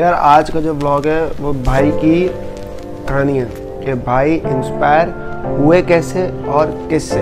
यार आज का जो ब्लॉग है वो भाई की कहानी है कि भाई इंस्पायर हुए कैसे और किससे।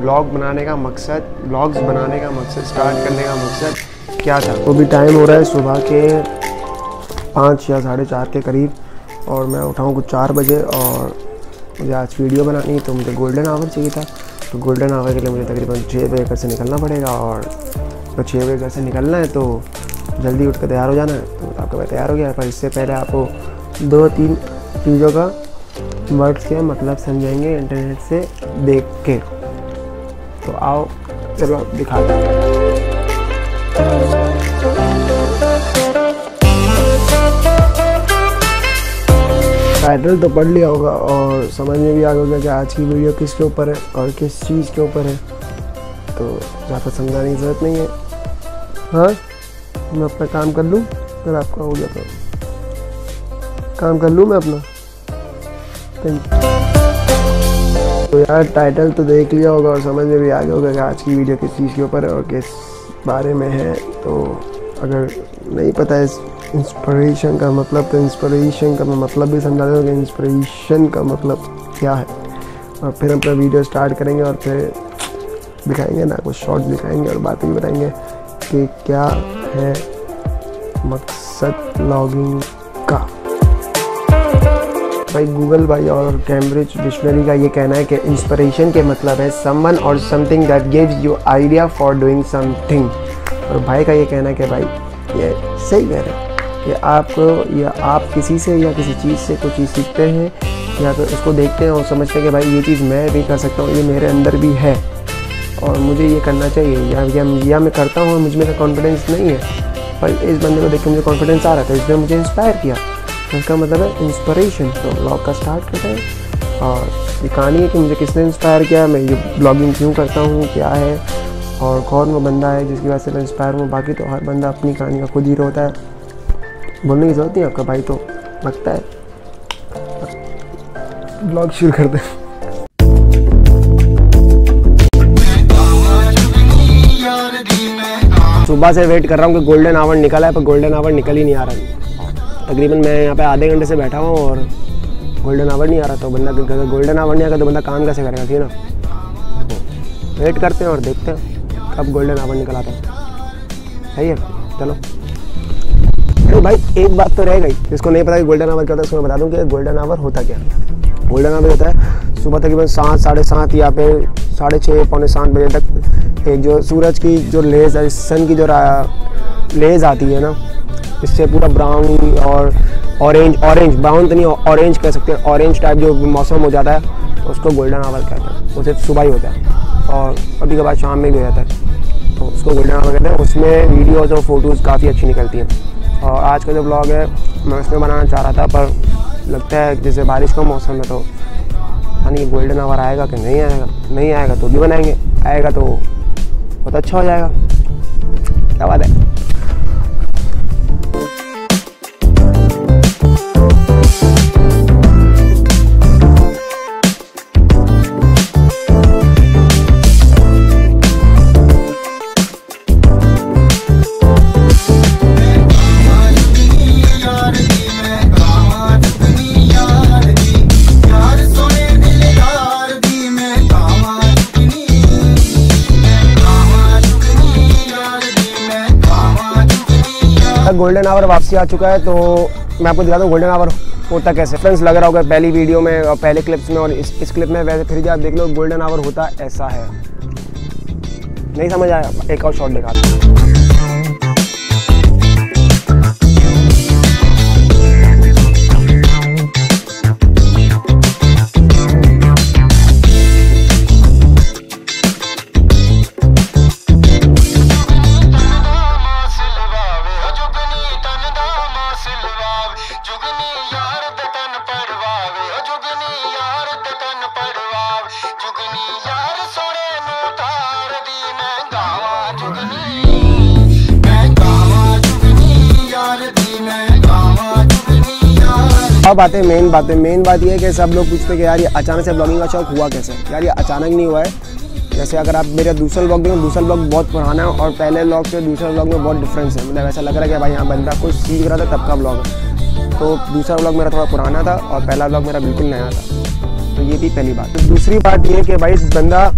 ब्लॉग बनाने का मकसद, ब्लॉग्स बनाने का मकसद, स्टार्ट करने का मकसद क्या था। वो भी टाइम हो रहा है सुबह के 5 या साढ़े 4 के करीब और मैं उठाऊँ कुछ 4 बजे और मुझे आज वीडियो बनानी तो मुझे गोल्डन आवर चाहिए था। तो गोल्डन आवर के लिए मुझे तकरीबन 6 बजे घर से निकलना पड़ेगा और तो 6 बजे घर से निकलना है तो जल्दी उठ कर तैयार हो जाना है। तो आपका मैं तैयार हो गया, पर इससे पहले आपको 2-3 चीज़ों का वर्ड्स के मतलब समझाएंगे इंटरनेट से देख के। तो आओ चलो दिखा दें। टाइटल तो पढ़ लिया होगा और समझ में भी आ गया होगा कि आज की वीडियो किसके ऊपर है और किस चीज़ के ऊपर है, तो ज़्यादा समझाने की ज़रूरत नहीं है। हाँ, मैं अपना काम कर लूँ, फिर आपका हो गया तो काम कर लूँ मैं अपना। तो यार टाइटल तो देख लिया होगा और समझ में भी आ गया होगा कि आज की वीडियो किस चीज़ के ऊपर है और किस बारे में है। तो अगर नहीं पता है इंस्पिरेशन का मतलब, तो इंस्पिरेशन का मैं मतलब भी समझा दूँगा कि इंस्पिरेशन का मतलब क्या है। और फिर हम अपना वीडियो स्टार्ट करेंगे और फिर दिखाएंगे ना कुछ शॉर्ट्स दिखाएंगे और बातें भी बताएंगे कि क्या है मकसद ब्लॉगिंग का। भाई गूगल भाई और कैम्ब्रिज डिक्शनरी का ये कहना है कि इंस्पिरेशन के मतलब है समवन और something that gives you idea for doing something. और भाई का ये कहना है कि भाई ये सही कह रहे हैं कि आपको या आप किसी से या किसी चीज़ से कुछ चीज़ सीखते हैं या तो उसको देखते हैं और समझते हैं कि भाई ये चीज़ मैं भी कर सकता हूँ, ये मेरे अंदर भी है और मुझे ये करना चाहिए या मैं करता हूँ, मुझ में कॉन्फिडेंस नहीं है पर इस बंदे को देख के मुझे कॉन्फिडेंस आ रहा था, इसने मुझे इंस्पायर किया। उसका मतलब है इंस्पिरेशन। तो ब्लॉग का स्टार्ट करते हैं और ये कहानी है कि मुझे किसने इंस्पायर किया, मैं ये ब्लॉगिंग क्यों करता हूँ, क्या है और कौन वो बंदा है जिसकी वजह से मैं इंस्पायर हूँ। बाकी तो हर बंदा अपनी कहानी का खुद हीरो होता है, बोलने की ज़रूरत नहीं आपका भाई तो लगता है। ब्लॉग शुरू कर दें। सुबह से वेट कर रहा हूँ कि गोल्डन आवर निकला है पर गोल्डन आवर निकल ही नहीं आ रहा। तकरीबन मैं यहाँ पे आधे घंटे से बैठा हूँ और गोल्डन आवर नहीं आ रहा। तो बंदा अगर गोल्डन आवर नहीं आएगा तो बंदा काम कैसे करेगा, ठीक है ना। वेट करते हैं और देखते हैं कब गोल्डन आवर निकल आता है। सही है, चलो। तो भाई एक बात तो रह गई, जिसको नहीं पता कि गोल्डन आवर क्या होता है उसको मैं बता दूं कि गोल्डन आवर होता क्या है। गोल्डन आवर होता है सुबह तकरीबन 7, साढ़े 7 या फिर 6:30, पौने 7 बजे तक एक जो सूरज की जो लेज है, सन की जो लेज आती है ना, इससे पूरा ब्राउन और ऑरेंज ब्राउन तो नहीं, ऑरेंज कह सकते हैं, ऑरेंज टाइप जो मौसम हो जाता है तो उसको गोल्डन आवर कहते हैं। वो सिर्फ सुबह ही होता है और कभी कभार शाम में भी हो जाता है, तो उसको गोल्डन आवर कहते हैं। उसमें वीडियोज़ और फ़ोटोज़ काफ़ी अच्छी निकलती हैं और आज का जो ब्लॉग है मैं उसमें बनाना चाह रहा था पर लगता है जैसे बारिश का मौसम है तो यानी गोल्डन आवर आएगा कि नहीं आएगा, नहीं आएगा तो भी बनाएंगे, आएगा तो बहुत अच्छा हो जाएगा। क्या बात है। गोल्डन आवर वापसी आ चुका है तो मैं आपको दिखा दूँ गोल्डन आवर होता कैसे। फ्रेंड्स लग रहा होगा पहली वीडियो में और पहले क्लिप्स में और इस क्लिप में, वैसे फिर भी आप देख लो गोल्डन आवर होता ऐसा है। नहीं समझ आया, एक और शॉट दिखा दूँ। बातें मेन बात यह है कि सब लोग पूछते हैं कि यार ये अचानक से ब्लॉगिंग का शौक हुआ कैसे। यार ये अचानक नहीं हुआ है, जैसे अगर आप मेरा दूसरा व्लॉग देखें, दूसरा व्लॉग बहुत पुराना है और पहले व्लॉग से दूसरे व्लॉग में बहुत डिफरेंस है। मतलब ऐसा लग रहा है कि भाई यहाँ बंदा कुछ सीख रहा था तब का व्लॉग है। तो दूसरा व्लॉग मेरा थोड़ा पुराना था और पहला व्लॉग मेरा बिल्कुल नया था। तो ये थी पहली बात। दूसरी बात ये कि भाई बंदा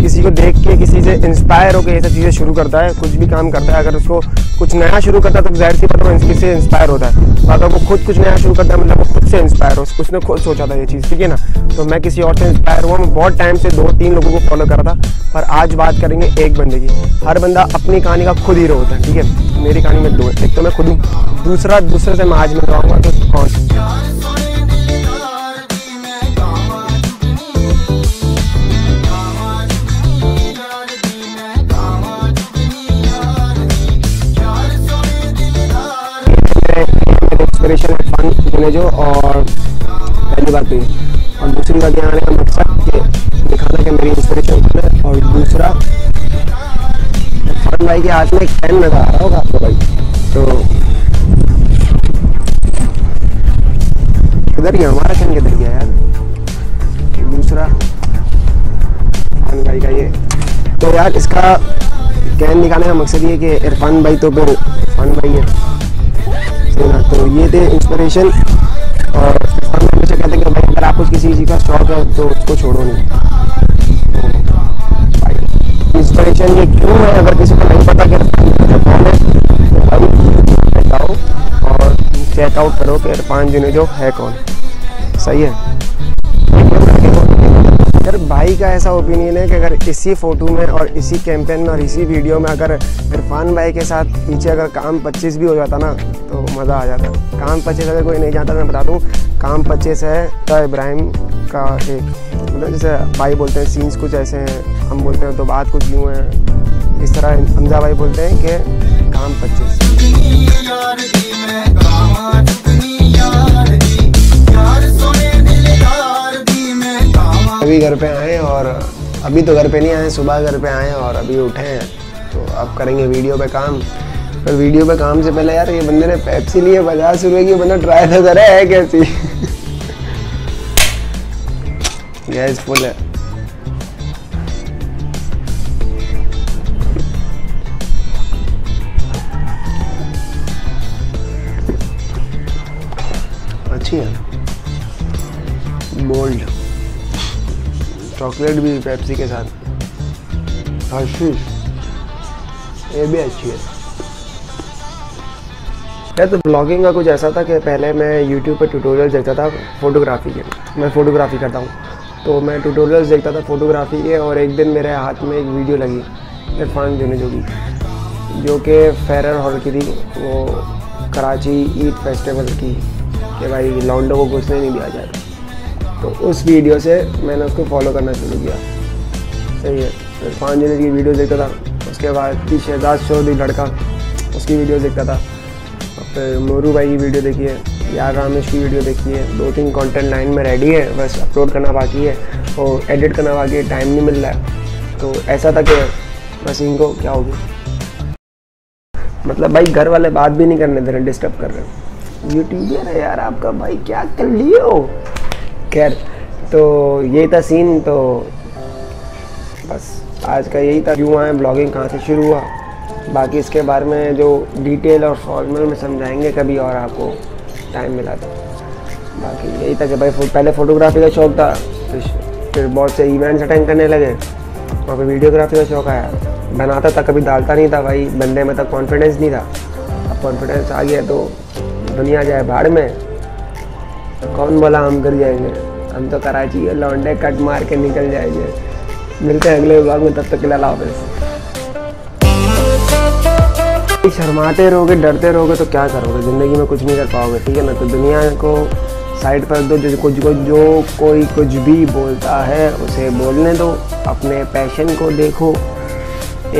किसी को देख के, किसी से इंस्पायर होकर ये सब चीज़ें शुरू करता है, कुछ भी काम करता है। अगर उसको कुछ नया शुरू करता है तो जाहिर सी बात है किसी से इंस्पायर होता है। अगर वो खुद कुछ नया शुरू करता है मतलब वो खुद से इंस्पायर हो, उसने खुद सोचा था ये चीज़, ठीक है ना। तो मैं किसी और से इंस्पायर हुआ। मैं बहुत टाइम से 2-3 लोगों को फॉलो कर रहा था, पर आज बात करेंगे एक बंदे की। हर बंदा अपनी कहानी का खुद हीरो होता है, ठीक है। मेरी कहानी में 2 है, एक तो मैं खुद हूँ, दूसरे से मैं आज मिलवाऊँगा। तो कौन इरफान जुनेजो। और पहली बात ये, और दूसरी बात यहाँ आने का मकसद ये दिखाना कि मेरी इंस्पिरेशन है। और दूसरा इरफान भाई के हाथ में एक पेन नजर आ रहा होगा आपको भाई, तो उधर ही हमारा पेन किधर गया यार। दूसरा इरफान भाई का ये, तो यार इसका कैन निकालने का मकसद ये कि इरफान भाई तो फिर इरफान भाई है। तो ये थे इंस्पिरेशन। और हमेशा कहते हैं कि भाई अगर आपको किसी चीज़ का शौक है तो उसको छोड़ो नहीं। इंस्पिरेशन ये क्यों है, अगर किसी को नहीं पता कि कौन है तो भाई बताओ और चेकआउट करो कि इरफान जुनेजो है कौन, सही है। अगर भाई का ऐसा ओपिनियन है कि अगर इसी फ़ोटो में और इसी कैंपेन में और इसी वीडियो में अगर इरफान भाई के साथ पीछे अगर काम 25 भी हो जाता ना तो मज़ा आ जाता। काम 25 अगर कोई नहीं जानता मैं बता दूँ, काम 25 है तो इब्राहिम का एक, मतलब जैसे भाई बोलते हैं सीन्स कुछ ऐसे हैं, हम बोलते हैं तो बात कुछ यूँ है, इस तरह हमजा भाई बोलते हैं कि काम 25। अभी घर पे आए, और अभी तो घर पे नहीं आए, सुबह घर पे आए और अभी उठे हैं। तो अब करेंगे वीडियो पे काम। पर वीडियो पे काम से पहले यार ये बंदे ने पेप्सी लिए 50 रुपये की, बंदा ट्राई तो करे है कैसी। गैस फुल है। अच्छी है, बोल्ड चॉकलेट भी पेप्सी के साथ, हर्शीज ये भी अच्छी है यार। तो ब्लॉगिंग का कुछ ऐसा था कि पहले मैं YouTube पर ट्यूटोरियल्स देखता था फ़ोटोग्राफी के। मैं फ़ोटोग्राफी करता हूँ तो मैं ट्यूटोरियल्स देखता था फ़ोटोग्राफी के। और एक दिन मेरे हाथ में एक वीडियो लगी इरफान जुनेजो की, जो कि फेरर हॉल की थी, वो कराची ईद फेस्टिवल की, कि भाई लौंडों को घुसने नहीं दिया जाए। तो उस वीडियो से मैंने उसको फॉलो करना शुरू किया, सही है। इरफान जुनेजो की वीडियोस देखता था, उसके बाद की शहजाद चौधरी लड़का उसकी वीडियोस देखता था, फिर मोरू भाई की वीडियो देखी है, यार रामेश की वीडियो देखी है। 2-3 कंटेंट लाइन में रेडी है, बस अपलोड करना बाकी है और एडिट करना बाकी है, टाइम नहीं मिल रहा है। तो ऐसा था कि बस इनको क्या हो गया, मतलब भाई घर वाले बात भी नहीं करने दे रहे, डिस्टर्ब कर रहे हैं। यूट्यूबर है यार आपका भाई, क्या कर लियो। खैर तो यही था सीन। तो बस आज का यही था, क्यों आए, ब्लॉगिंग कहाँ से शुरू हुआ, बाकी इसके बारे में जो डिटेल और फॉर्मल में समझाएंगे कभी और आपको टाइम मिला था। बाकी यही था कि भाई पहले फ़ोटोग्राफी का शौक़ था, फिर बहुत से इवेंट्स अटेंड करने लगे और फिर वीडियोग्राफी का शौक़ आया। बनाता था, कभी डालता नहीं था भाई, बंदे में तब कॉन्फिडेंस नहीं था। अब कॉन्फिडेंस आ गया तो दुनिया जाए भाड़ में, कौन बोला हम कर जाएंगे, हम तो कराची और लौंडे कट मार के निकल जाएंगे। मिलते हैं अगले व्लॉग में, तब तक के लिए अल्लाह हाफ़िज़। शर्माते रहोगे, डरते रहोगे तो क्या करोगे, ज़िंदगी में कुछ नहीं कर पाओगे, ठीक है ना। तो दुनिया को साइड पर दो, जो कोई कुछ भी बोलता है उसे बोलने दो, अपने पैशन को देखो।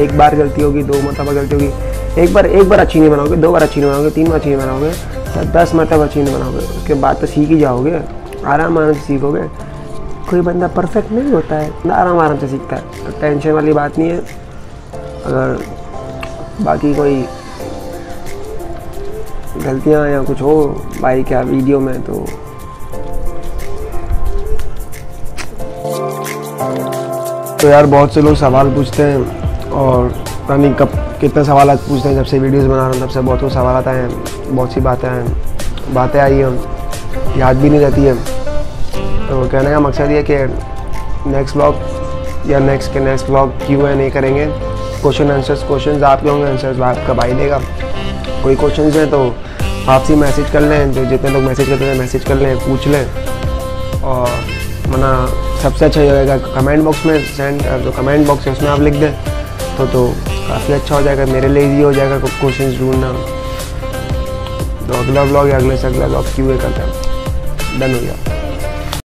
एक बार गलती होगी, 2 मरतबा गलती होगी, एक बार अच्छी नहीं बनाओगे, 2 बार अच्छी नहीं बनाओगे, 3 बार अच्छी नहीं बनाओगे, 10 मरतबा अच्छी नहीं बनाओगे, उसके बाद तो सीख ही जाओगे, आराम आराम से सीखोगे। कोई बंदा परफेक्ट नहीं होता है, आराम आराम से सीखता है, तो टेंशन वाली बात नहीं है। अगर बाकी कोई गलतियाँ या कुछ हो भाई क्या वीडियो में, तो तो यार बहुत से लोग सवाल पूछते हैं और पता नहीं कब कितने सवाल पूछते हैं। जब से वीडियोस बना रहा हूँ तब से बहुत से सवाल आए हैं, बहुत सी बातें आई हैं, याद भी नहीं रहती है। तो कहने का मकसद ये कि नेक्स्ट व्लॉग या नेक्स्ट व्लॉग क्यों नहीं करेंगे। क्वेश्चन आंसर्स, क्वेश्चन आपके होंगे, आंसर्स आपका भाई देगा। कोई क्वेश्चन है तो आपसी मैसेज कर लें, जो जितने लोग मैसेज करते हैं मैसेज कर लें, पूछ लें। और मना सबसे अच्छा ये रहेगा कमेंट बॉक्स में सेंड, जो कमेंट बॉक्स है उसमें आप लिख दें तो काफ़ी अच्छा हो जाएगा, मेरे लिए ईजी हो जाएगा क्वेश्चन ढूंढना। तो अगला ब्लॉग या अगले से अगला ब्लॉग क्यों करते हैं, डन हो गया।